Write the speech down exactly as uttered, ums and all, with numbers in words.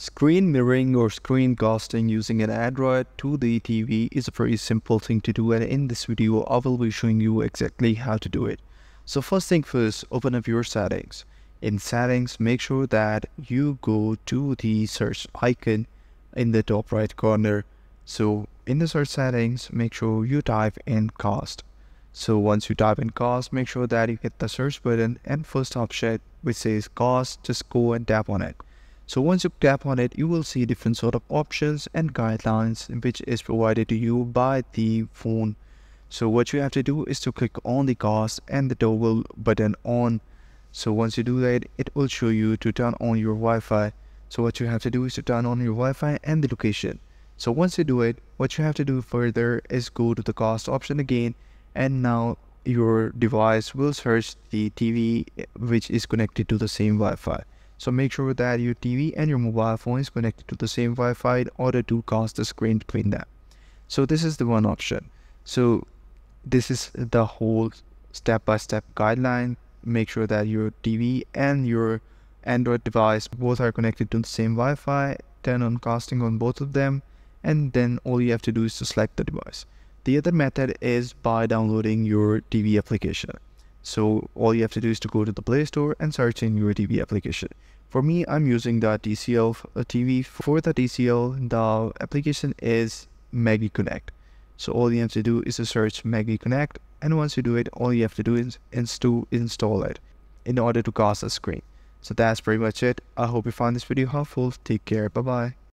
Screen mirroring or screen casting using an Android to the T V is a very simple thing to do, and in this video I will be showing you exactly how to do it. So first thing first, open up your settings. In settings, make sure that you go to the search icon in the top right corner. So in the search settings, make sure you type in cast. So once you type in cast, make sure that you hit the search button and first option which says cast, just go and tap on it. So once you tap on it, you will see different sort of options and guidelines which is provided to you by the phone. So what you have to do is to click on the cast and the toggle button on. So once you do that, it will show you to turn on your Wi-Fi. So what you have to do is to turn on your Wi-Fi and the location. So once you do it, what you have to do further is go to the cast option again, and now your device will search the T V which is connected to the same Wi-Fi. So make sure that your T V and your mobile phone is connected to the same Wi-Fi in order to cast the screen between them. So this is the one option. So this is the whole step-by-step guideline. Make sure that your T V and your Android device both are connected to the same Wi-Fi. Turn on casting on both of them, and then all you have to do is to select the device. The other method is by downloading your T V application. So all you have to do is to go to the Play Store and search in your T V application. For me, I'm using the T C L T V. For the T C L, the application is Magi Connect. So all you have to do is to search Magi Connect, and once you do it, all you have to do is, is to install it in order to cast a screen. So that's pretty much it. I hope you found this video helpful. Take care. Bye bye.